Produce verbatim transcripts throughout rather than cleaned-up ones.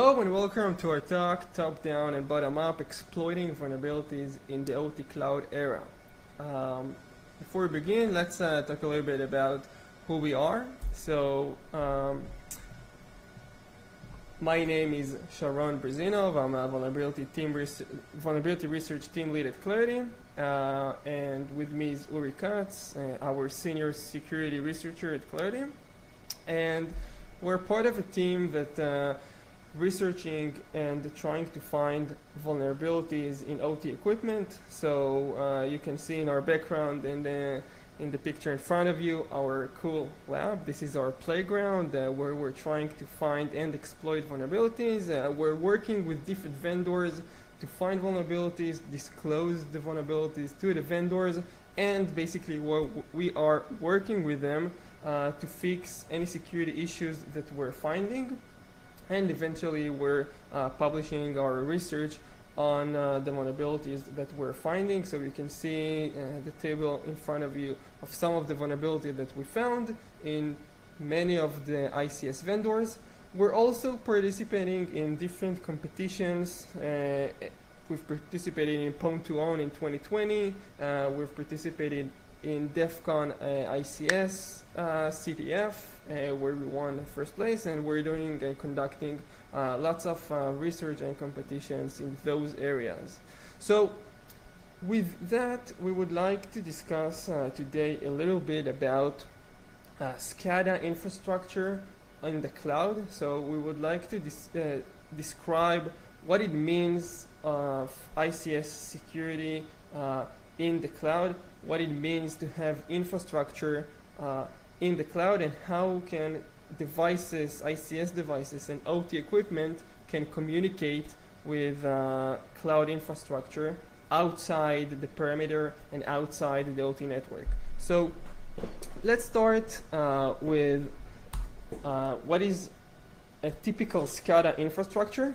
Hello and welcome to our talk, Top-Down and Bottom-Up, Exploiting Vulnerabilities in the O T Cloud Era. Um, before we begin, let's uh, talk a little bit about who we are. So, um, my name is Sharon Brezinov. I'm a vulnerability, team res vulnerability research team lead at Clarity. Uh, and with me is Uri Katz, uh, our senior security researcher at Clarity. And we're part of a team that uh, researching and trying to find vulnerabilities in O T equipment. So uh, you can see in our background and in, in the picture in front of you our cool lab. This is our playground uh, where we're trying to find and exploit vulnerabilities. Uh, we're working with different vendors to find vulnerabilities, disclose the vulnerabilities to the vendors, and basically we are working with them uh, to fix any security issues that we're finding. And eventually we're uh, publishing our research on uh, the vulnerabilities that we're finding. So you can see uh, the table in front of you of some of the vulnerabilities that we found in many of the I C S vendors. We're also participating in different competitions. Uh, we've participated in Pwn to Own in twenty twenty. Uh, we've participated in DEF CON uh, I C S uh, C T F, uh, where we won first place, and we're doing and uh, conducting uh, lots of uh, research and competitions in those areas. So with that, we would like to discuss uh, today a little bit about uh, SCADA infrastructure in the cloud. So we would like to dis uh, describe what it means of I C S security uh, in the cloud, what it means to have infrastructure uh, in the cloud, and how can devices, I C S devices and O T equipment can communicate with uh, cloud infrastructure outside the perimeter and outside the O T network. So let's start uh, with uh, what is a typical SCADA infrastructure.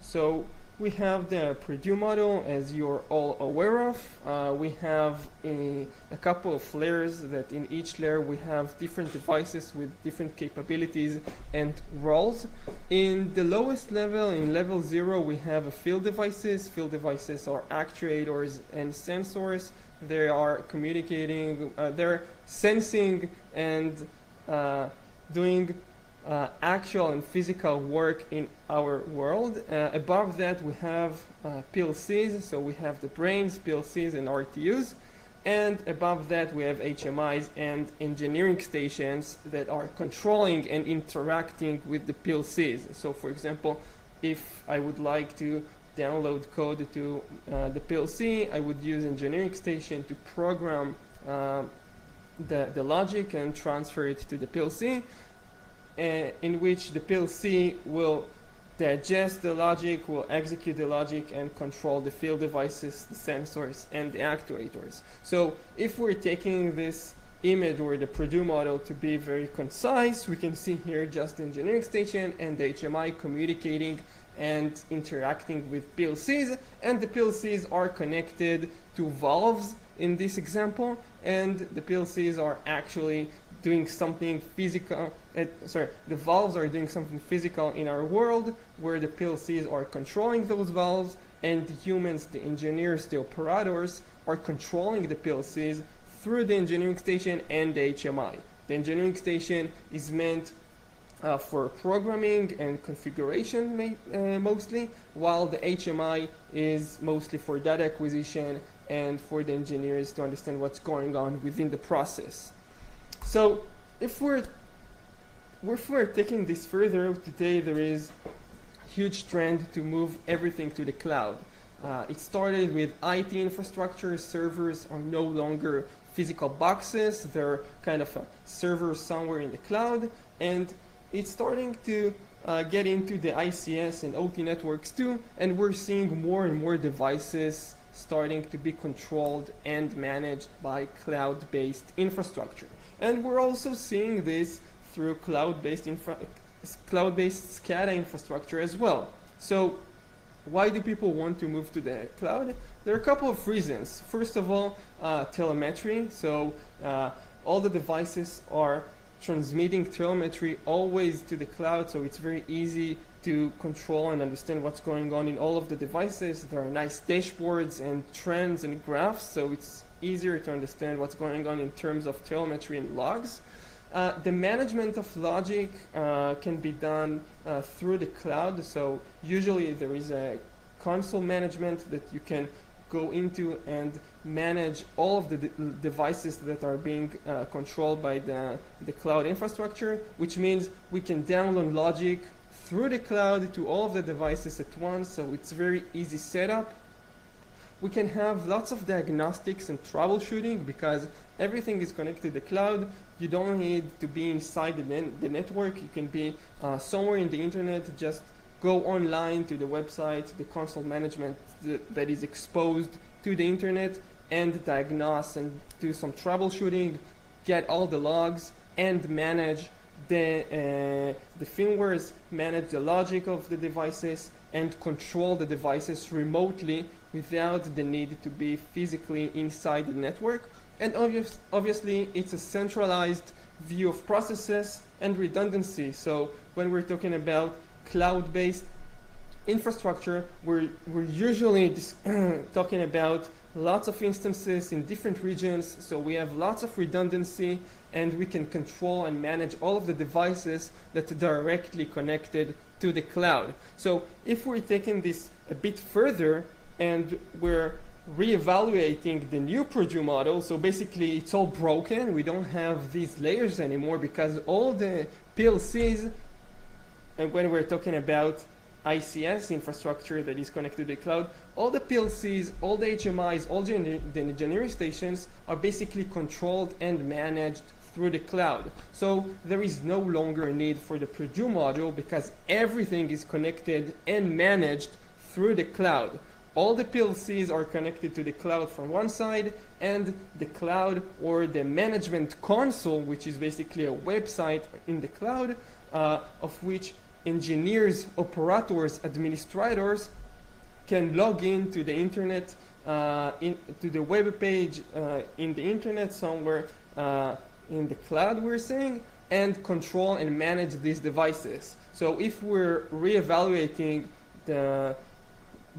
So we have the Purdue model, as you're all aware of. Uh, we have a, a couple of layers that in each layer we have different devices with different capabilities and roles. In the lowest level, in level zero, we have a field devices. Field devices are actuators and sensors. They are communicating, uh, they're sensing and uh, doing Uh, actual and physical work in our world. Uh, above that we have uh, P L Cs, so we have the brains, P L Cs and R T Us, and above that we have H M Is and engineering stations that are controlling and interacting with the P L Cs. So for example, if I would like to download code to uh, the P L C, I would use engineering station to program uh, the, the logic and transfer it to the P L C. Uh, in which the P L C will digest the logic, will execute the logic, and control the field devices, the sensors, and the actuators. So if we're taking this image or the Purdue model to be very concise, we can see here just the engineering station and the H M I communicating and interacting with P L Cs, and the P L Cs are connected to valves in this example, and the P L Cs are actually doing something physical, uh, sorry, the valves are doing something physical in our world, where the P L Cs are controlling those valves, and the humans, the engineers, the operators are controlling the P L Cs through the engineering station and the H M I. The engineering station is meant uh, for programming and configuration uh, mostly, while the H M I is mostly for data acquisition and for the engineers to understand what's going on within the process. So if we're, if we're taking this further, today there is a huge trend to move everything to the cloud. Uh, it started with I T infrastructure. Servers are no longer physical boxes, they're kind of a server somewhere in the cloud, and it's starting to uh, get into the I C S and O T networks too, and we're seeing more and more devices starting to be controlled and managed by cloud-based infrastructure. And we're also seeing this through cloud-based infra cloud-based SCADA infrastructure as well. So why do people want to move to the cloud? There are a couple of reasons. First of all, uh, telemetry. So uh, all the devices are transmitting telemetry always to the cloud, so it's very easy to control and understand what's going on in all of the devices. There are nice dashboards and trends and graphs, so it's easier to understand what's going on in terms of telemetry and logs. Uh, the management of logic uh, can be done uh, through the cloud, so usually there is a console management that you can go into and manage all of the de devices that are being uh, controlled by the, the cloud infrastructure, which means we can download logic through the cloud to all of the devices at once, so it's very easy setup. We can have lots of diagnostics and troubleshooting because everything is connected to the cloud. You don't need to be inside the, net the network. You can be uh, somewhere in the internet, just go online to the website, the console management th that is exposed to the internet, and diagnose and do some troubleshooting, get all the logs, and manage the, uh, the firmwares, manage the logic of the devices, and control the devices remotely without the need to be physically inside the network. And obvious, obviously, it's a centralized view of processes and redundancy. So when we're talking about cloud-based infrastructure, we're, we're usually talking about lots of instances in different regions. So we have lots of redundancy, and we can control and manage all of the devices that are directly connected to the cloud. So if we're taking this a bit further and we're reevaluating the new Purdue model, so basically it's all broken, we don't have these layers anymore because all the P L Cs, and when we're talking about I C S infrastructure that is connected to the cloud, all the P L Cs, all the H M Is, all the engineering stations are basically controlled and managed through the cloud. So there is no longer a need for the Purdue module because everything is connected and managed through the cloud. All the P L Cs are connected to the cloud from one side, and the cloud or the management console, which is basically a website in the cloud, uh, of which engineers, operators, administrators can log in to the internet, uh, in, to the web page uh, in the internet somewhere uh, in the cloud, we're saying, and control and manage these devices. So if we're reevaluating the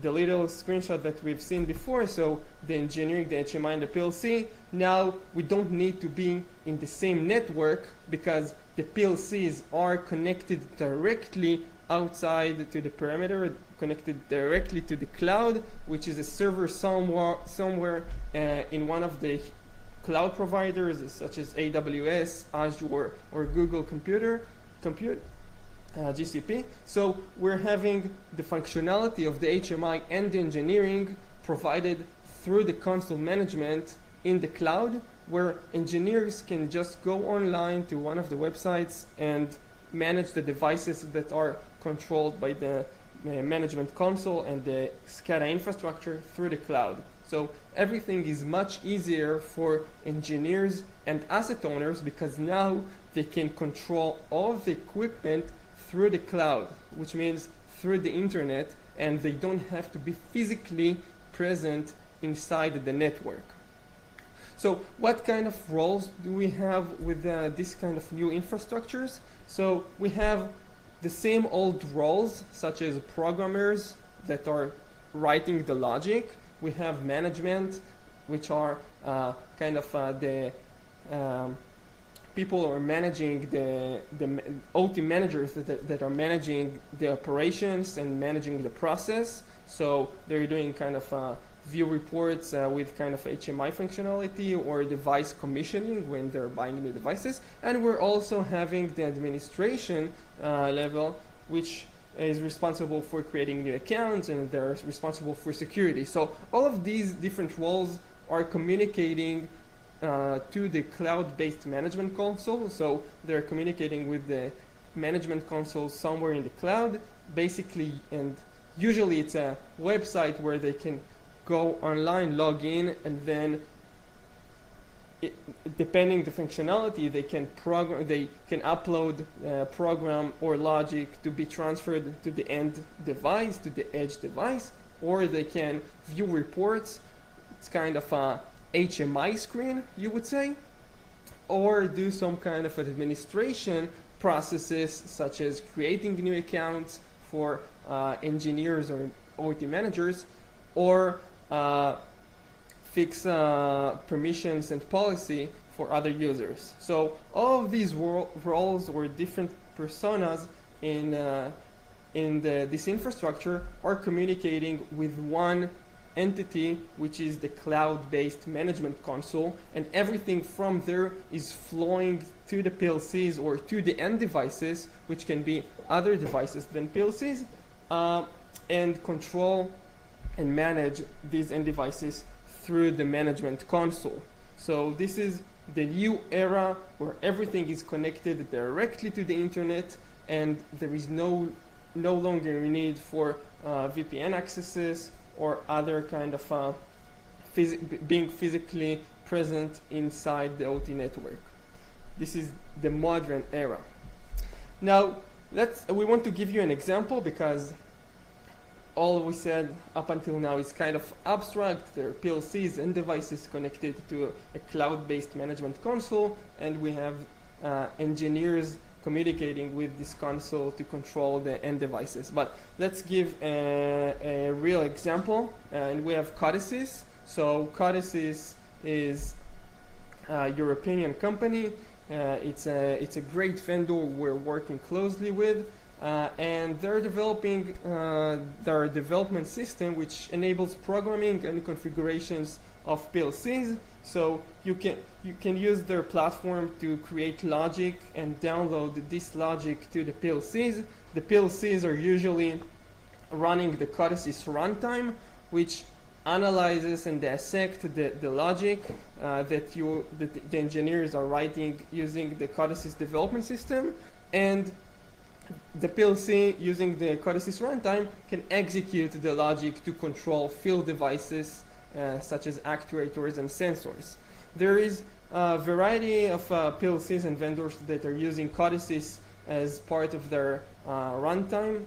the little screenshot that we've seen before, so the engineering, the H M I, and the P L C, now we don't need to be in the same network because the P L Cs are connected directly outside to the perimeter, connected directly to the cloud, which is a server somewhere, somewhere uh, in one of the cloud providers, such as A W S, Azure, or Google Computer, Compute. Uh, G C P. So we're having the functionality of the H M I and the engineering provided through the console management in the cloud, where engineers can just go online to one of the websites and manage the devices that are controlled by the uh, management console and the SCADA infrastructure through the cloud. So everything is much easier for engineers and asset owners because now they can control all the equipment through the cloud, which means through the internet, and they don't have to be physically present inside the network. So what kind of roles do we have with uh, this kind of new infrastructures? So we have the same old roles, such as programmers that are writing the logic. We have management, which are uh, kind of uh, the um, people are managing the, the O T managers that, that are managing the operations and managing the process. So they're doing kind of uh, view reports uh, with kind of H M I functionality or device commissioning when they're buying new devices. And we're also having the administration uh, level, which is responsible for creating new accounts, and they're responsible for security. So all of these different roles are communicating Uh, to the cloud-based management console. So they're communicating with the management console somewhere in the cloud, basically, and usually it's a website where they can go online, log in, and then it, depending the functionality, they can program, they can upload uh, program or logic to be transferred to the end device, to the edge device, or they can view reports. It's kind of a H M I screen, you would say, or do some kind of administration processes such as creating new accounts for uh, engineers or O T managers, or uh, fix uh, permissions and policy for other users. So all of these ro roles or different personas in uh, in the, this infrastructure are communicating with one entity, which is the cloud-based management console, and everything from there is flowing to the P L Cs or to the end devices, which can be other devices than P L Cs, uh, and control and manage these end devices through the management console. So this is the new era where everything is connected directly to the internet, and there is no no longer need for uh, V P N accesses or other kind of uh, phys being physically present inside the O T network. This is the modern era. Now, let's, we want to give you an example, because all we said up until now is kind of abstract. There are P L Cs and devices connected to a cloud-based management console, and we have uh, engineers communicating with this console to control the end devices. But let's give a, a real example, and we have CODESYS. So CODESYS is a European company. Uh, it's, a, it's a great vendor we're working closely with, uh, and they're developing uh, their development system, which enables programming and configurations of P L Cs. So you can, you can use their platform to create logic and download this logic to the P L Cs. The P L Cs are usually running the CODESYS runtime, which analyzes and dissects the, the logic uh, that, you, that the engineers are writing using the CODESYS development system. And the P L C, using the CODESYS runtime, can execute the logic to control field devices, Uh, such as actuators and sensors. There is a variety of uh, P L Cs and vendors that are using CODESYS as part of their uh, runtime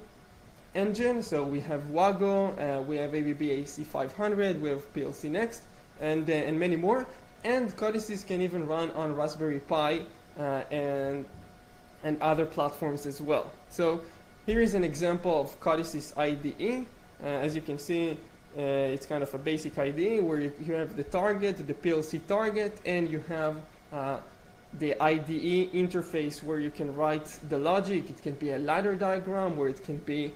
engine. So we have WAGO, uh, we have A B B A C five hundred, we have PLCnext, and, uh, and many more. And CODESYS can even run on Raspberry Pi uh, and, and other platforms as well. So here is an example of CODESYS I D E. Uh, as you can see, Uh, it's kind of a basic I D E where you, you have the target, the P L C target, and you have uh, the I D E interface where you can write the logic. It can be a ladder diagram, or it can be uh,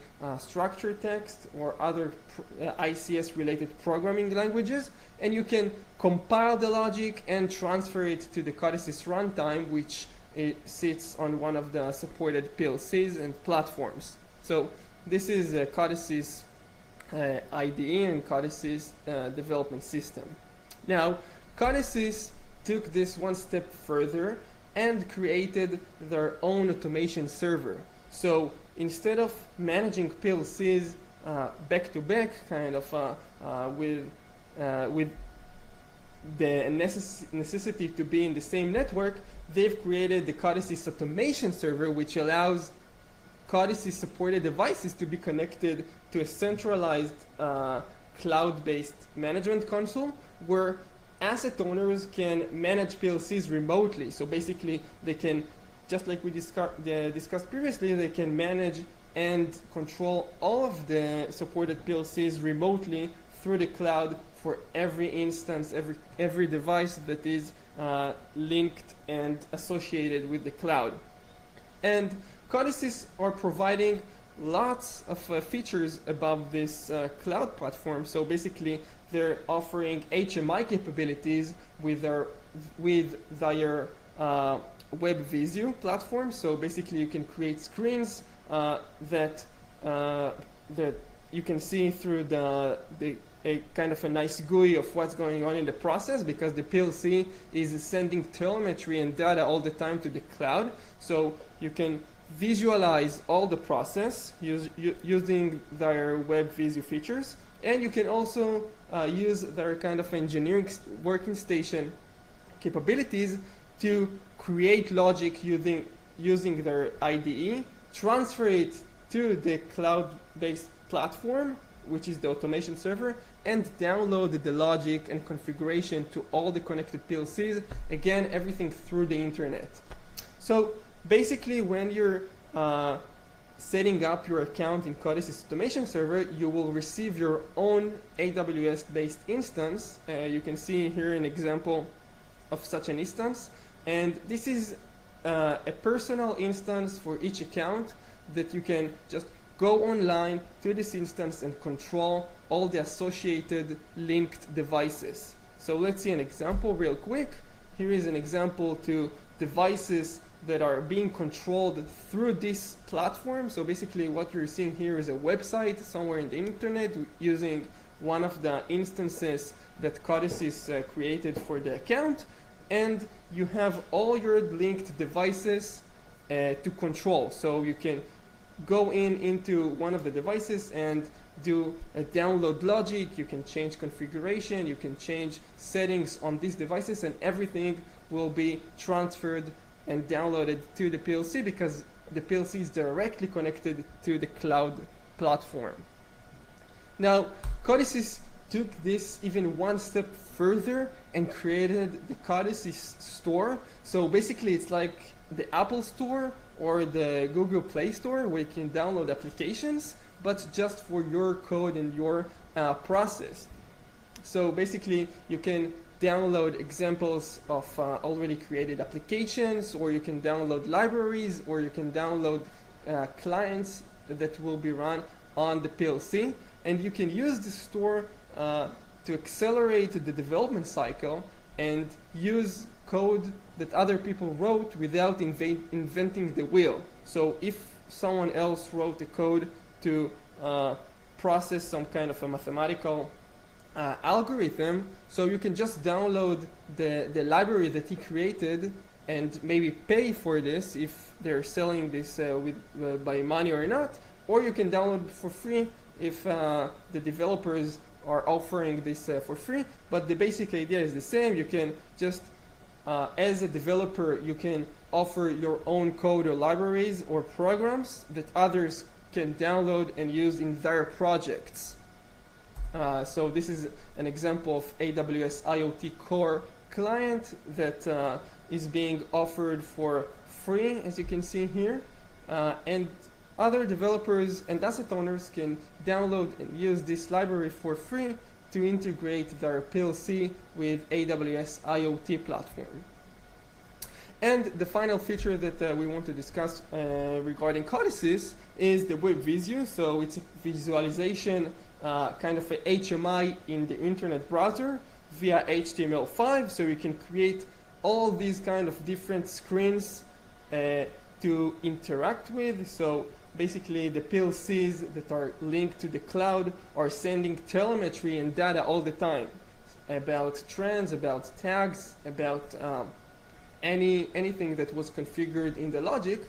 structure text or other pr uh, I C S related programming languages. And you can compile the logic and transfer it to the CODESYS runtime, which it sits on one of the supported P L Cs and platforms. So this is a CODESYS Uh, I D E and CODESYS uh, development system. Now, CODESYS took this one step further and created their own automation server. So instead of managing P L Cs uh, back to back, kind of uh, uh, with uh, with the necess necessity to be in the same network, they've created the CODESYS automation server, which allows CODESYS supported devices to be connected to a centralized uh, cloud-based management console where asset owners can manage P L Cs remotely. So basically they can, just like we discuss, uh, discussed previously, they can manage and control all of the supported P L Cs remotely through the cloud for every instance, every, every device that is uh, linked and associated with the cloud. And CODESYS are providing lots of uh, features above this uh, cloud platform. So basically, they're offering H M I capabilities with their with their uh, WebVisio platform. So basically, you can create screens uh, that uh, that you can see through the the a kind of a nice G U I of what's going on in the process, because the P L C is sending telemetry and data all the time to the cloud. So you can visualize all the process use, using their WebVisio features, and you can also uh, use their kind of engineering working station capabilities to create logic using using their I D E, transfer it to the cloud-based platform, which is the automation server, and download the logic and configuration to all the connected P L Cs. Again, everything through the internet. So basically, when you're uh, setting up your account in CODESYS automation server, you will receive your own A W S-based instance. Uh, you can see here an example of such an instance. And this is uh, a personal instance for each account that you can just go online to this instance and control all the associated linked devices. So let's see an example real quick. Here is an example to devices that are being controlled through this platform. So basically what you're seeing here is a website somewhere in the internet using one of the instances that CODESYS uh, created for the account. And you have all your linked devices uh, to control. So you can go in into one of the devices and do a download logic. You can change configuration, you can change settings on these devices, and everything will be transferred and downloaded to the P L C because the P L C is directly connected to the cloud platform. Now, CODESYS took this even one step further and created the CODESYS store. So basically it's like the Apple Store or the Google Play Store where you can download applications, but just for your code and your uh, process. So basically you can download examples of uh, already created applications, or you can download libraries, or you can download uh, clients that will be run on the P L C. And you can use the store uh, to accelerate the development cycle and use code that other people wrote without inventing the wheel. So if someone else wrote a code to uh, process some kind of a mathematical Uh, algorithm, so you can just download the, the library that he created and maybe pay for this if they're selling this uh, with, uh, by money or not, or you can download for free if uh, the developers are offering this uh, for free. But the basic idea is the same. You can just, uh, as a developer, you can offer your own code or libraries or programs that others can download and use in their projects. Uh, so this is an example of A W S IoT Core client that uh, is being offered for free, as you can see here. Uh, and other developers and asset owners can download and use this library for free to integrate their P L C with A W S IoT platform. And the final feature that uh, we want to discuss uh, regarding CODESYS is the WebVisio. So it's a visualization Uh, kind of a H M I in the internet browser via H T M L five, so you can create all these kind of different screens uh, to interact with. So basically the P L Cs that are linked to the cloud are sending telemetry and data all the time about trends, about tags, about um, any anything that was configured in the logic.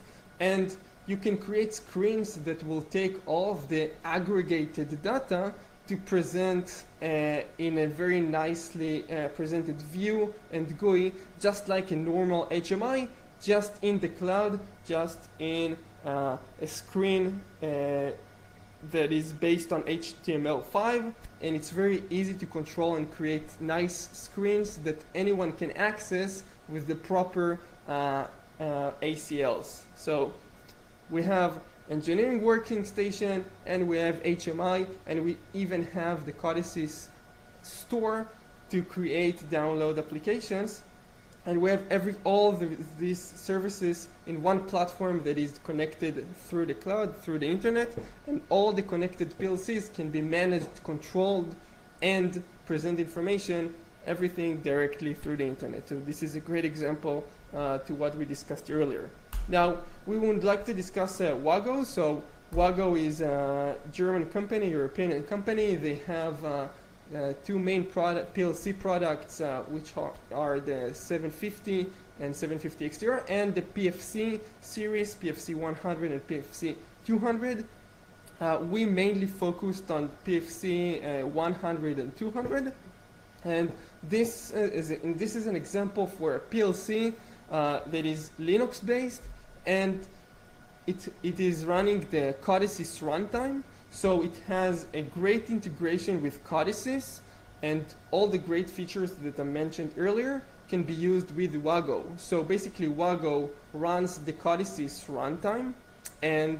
And you can create screens that will take all of the aggregated data to present uh, in a very nicely uh, presented view and G U I, just like a normal H M I, just in the cloud, just in uh, a screen uh, that is based on H T M L five. And it's very easy to control and create nice screens that anyone can access with the proper uh, uh, A C Ls. So we have engineering working station, and we have H M I, and we even have the CODESYS store to create download applications. And we have every all the, these services in one platform that is connected through the cloud, through the internet, and all the connected P L Cs can be managed, controlled, and present information, everything directly through the internet. So this is a great example uh, to what we discussed earlier. Now, we would like to discuss uh, WAGO. So WAGO is a German company, European company. They have uh, uh, two main product, P L C products, uh, which are, are the seven fifty and seven fifty X T R, and the P F C series, P F C one hundred and P F C two hundred. Uh, we mainly focused on P F C uh, one hundred and two hundred. And this, uh, is, a, and this is an example for a P L C uh, that is Linux-based. And it, it is running the CODESYS runtime, so it has a great integration with CODESYS, and all the great features that I mentioned earlier can be used with WAGO. So basically WAGO runs the CODESYS runtime, and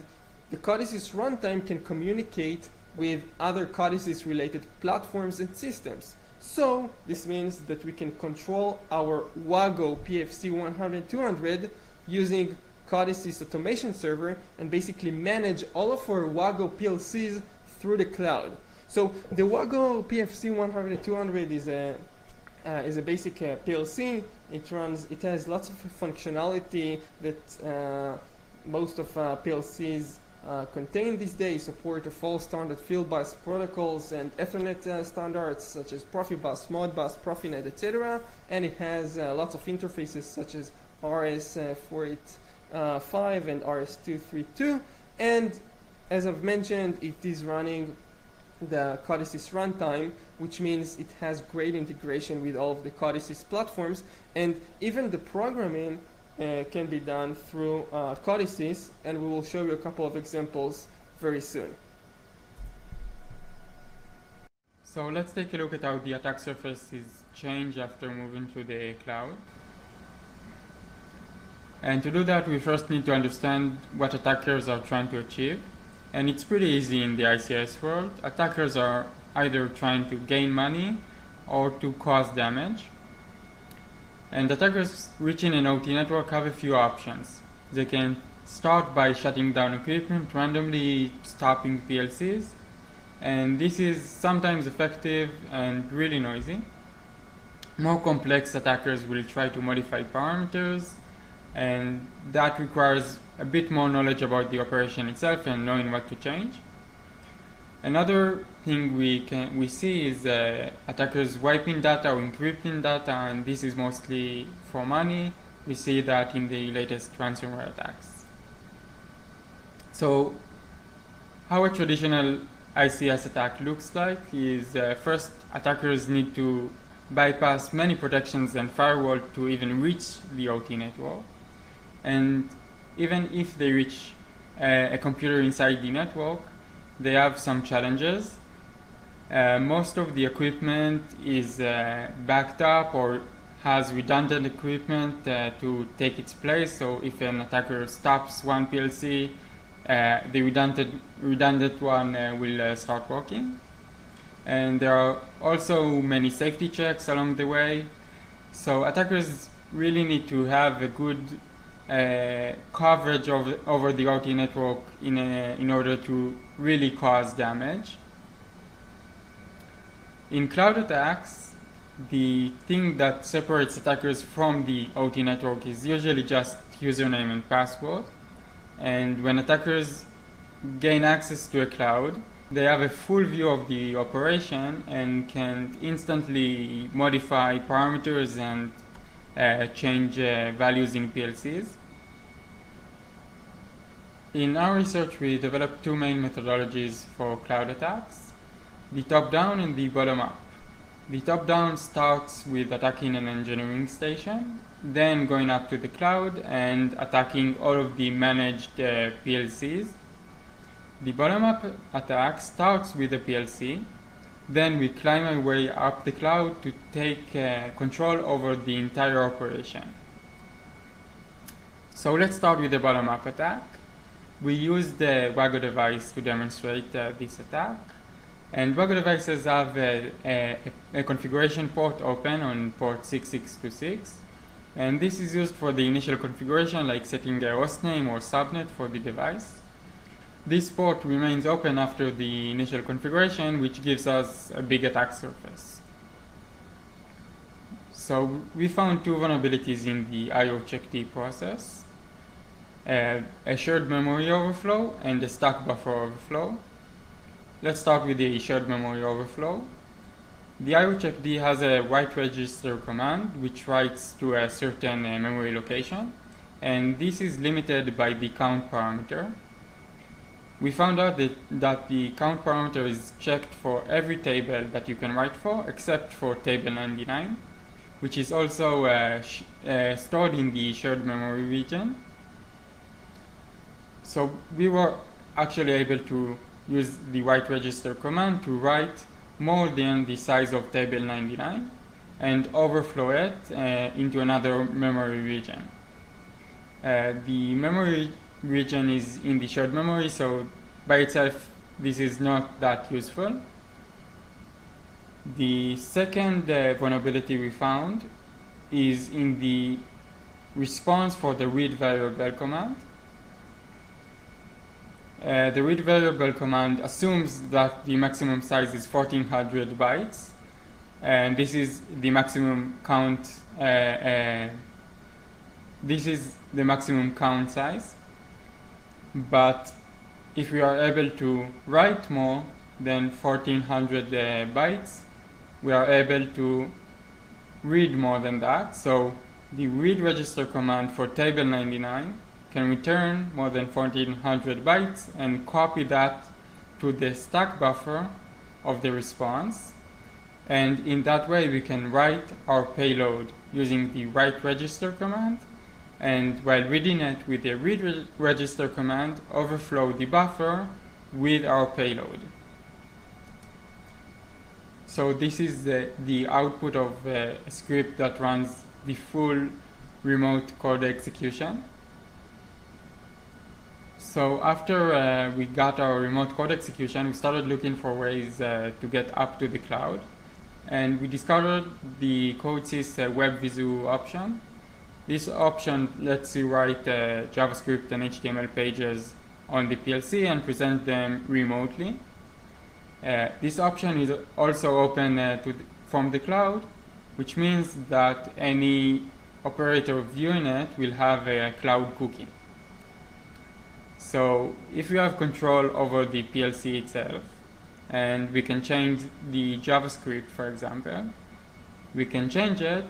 the CODESYS runtime can communicate with other CODESYS related platforms and systems. So this means that we can control our WAGO P F C one hundred two hundred using CODESYS automation server and basically manage all of our WAGO P L Cs through the cloud. So the WAGO P F C one hundred two hundred is a uh, is a basic uh, P L C. It runs. It has lots of functionality that uh, most of uh, P L Cs uh, contain these days. Support of all standard Fieldbus protocols and Ethernet uh, standards such as Profibus, Modbus, Profinet, et cetera. And it has uh, lots of interfaces such as R S four eighty-five uh, and R S two thirty-two. And as I've mentioned, it is running the CODESYS runtime, which means it has great integration with all of the CODESYS platforms, and even the programming uh, can be done through uh, CODESYS, and we will show you a couple of examples very soon. So let's take a look at how the attack surface is changed after moving to the cloud. And to do that, we first need to understand what attackers are trying to achieve. And it's pretty easy in the I C S world. Attackers are either trying to gain money or to cause damage. And attackers reaching an O T network have a few options. They can start by shutting down equipment, randomly stopping P L Cs. And this is sometimes effective and really noisy. More complex attackers will try to modify parameters, and that requires a bit more knowledge about the operation itself and knowing what to change. Another thing we can we see is uh, attackers wiping data or encrypting data, and this is mostly for money. We see that in the latest ransomware attacks. So how a traditional I C S attack looks like is uh, first, attackers need to bypass many protections and firewall to even reach the O T network. And even if they reach uh, a computer inside the network, they have some challenges. Uh, most of the equipment is uh, backed up or has redundant equipment uh, to take its place. So if an attacker stops one P L C, uh, the redundant, redundant one uh, will uh, start working. And there are also many safety checks along the way. So attackers really need to have a good uh, coverage of, over the O T network in, a, in order to really cause damage. In cloud attacks, the thing that separates attackers from the O T network is usually just username and password. And when attackers gain access to a cloud, they have a full view of the operation and can instantly modify parameters and uh, change uh, values in P L Cs. In our research, we developed two main methodologies for cloud attacks, the top-down and the bottom-up. The top-down starts with attacking an engineering station, then going up to the cloud and attacking all of the managed uh, P L Cs. The bottom-up attack starts with a P L C, then we climb our way up the cloud to take uh, control over the entire operation. So let's start with the bottom-up attack. We use the WAGO device to demonstrate uh, this attack. And WAGO devices have a, a, a configuration port open on port six six two six. And this is used for the initial configuration, like setting a host name or subnet for the device. This port remains open after the initial configuration, which gives us a big attack surface. So we found two vulnerabilities in the IOCheckD process, uh, a shared memory overflow and a stack buffer overflow. Let's start with the shared memory overflow. The IOCheckD has a write register command, which writes to a certain uh, memory location, and this is limited by the count parameter. We found out that, that the count parameter is checked for every table that you can write for, except for table ninety-nine, which is also uh, sh uh, stored in the shared memory region. So we were actually able to use the write register command to write more than the size of table ninety-nine and overflow it uh, into another memory region. Uh, the memory region is in the shared memory, so by itself this is not that useful. The second uh, vulnerability we found is in the response for the read variable command. Uh, the read variable command assumes that the maximum size is fourteen hundred bytes, and this is the maximum count. Uh, uh, this is the maximum count size. But if we are able to write more than fourteen hundred uh, bytes, we are able to read more than that. So the read register command for table ninety-nine can return more than fourteen hundred bytes and copy that to the stack buffer of the response. And in that way, we can write our payload using the write register command. And while reading it with the read re register command, overflow the buffer with our payload. So this is the, the output of a script that runs the full remote code execution. So after uh, we got our remote code execution, we started looking for ways uh, to get up to the cloud. And we discovered the CODESYS uh, WebVisio option. This option lets you write uh, JavaScript and H T M L pages on the P L C and present them remotely. Uh, this option is also open uh, to th from the cloud, which means that any operator viewing it will have a cloud cookie. So if you have control over the P L C itself, and we can change the JavaScript, for example, we can change it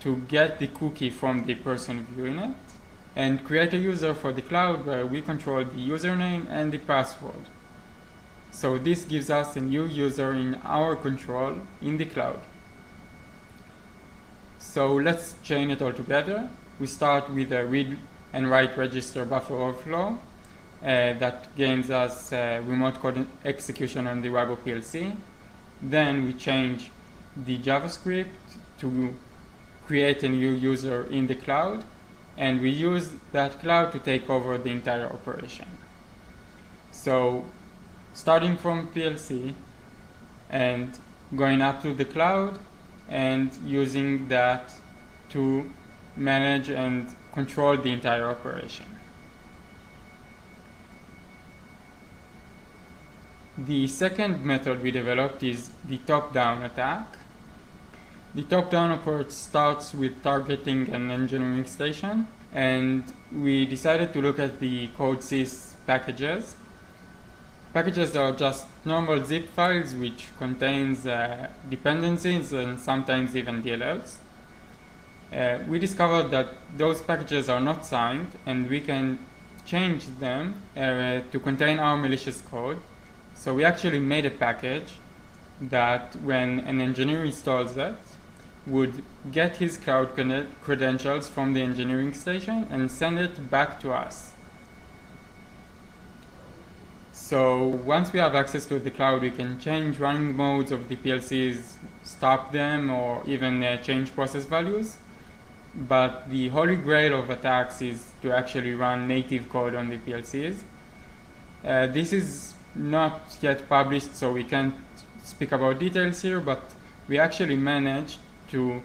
to get the cookie from the person viewing it and create a user for the cloud where we control the username and the password. So this gives us a new user in our control in the cloud. So let's chain it all together. We start with a read and write register buffer overflow uh, that gains us uh, remote code execution on the WAGO P L C. Then we change the JavaScript to create a new user in the cloud, and we use that cloud to take over the entire operation. So starting from P L C and going up to the cloud and using that to manage and control the entire operation. The second method we developed is the top-down attack. The top-down approach starts with targeting an engineering station, and we decided to look at the CODESYS packages. Packages are just normal zip files which contains uh, dependencies and sometimes even D L Ls. Uh, we discovered that those packages are not signed, and we can change them uh, to contain our malicious code. So we actually made a package that when an engineer installs it, would get his cloud credentials from the engineering station and send it back to us. So once we have access to the cloud, we can change running modes of the P L Cs, stop them, or even uh, change process values. But the holy grail of attacks is to actually run native code on the P L Cs. Uh, this is not yet published, so we can't speak about details here, but we actually managed to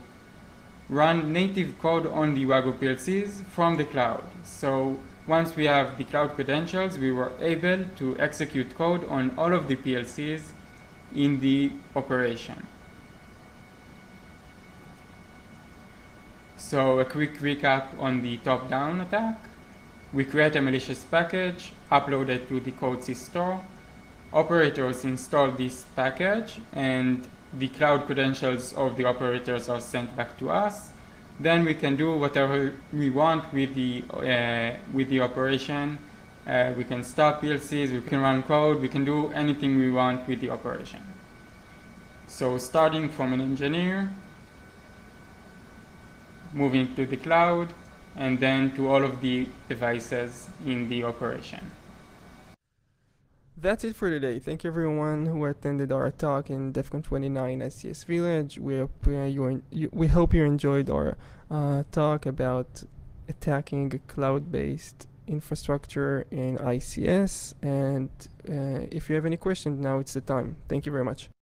run native code on the WAGO P L Cs from the cloud. So once we have the cloud credentials, we were able to execute code on all of the P L Cs in the operation. So a quick recap on the top-down attack. We create a malicious package, upload it to the CODESYS store. Operators install this package, and the cloud credentials of the operators are sent back to us. Then we can do whatever we want with the uh, with the operation. Uh, we can stop P L Cs, we can run code, we can do anything we want with the operation. So starting from an engineer, moving to the cloud, and then to all of the devices in the operation. That's it for today. Thank you everyone who attended our talk in DEF CON twenty-nine I C S Village. We hope, uh, you you, we hope you enjoyed our uh, talk about attacking cloud-based infrastructure in I C S. And uh, if you have any questions, now it's the time. Thank you very much.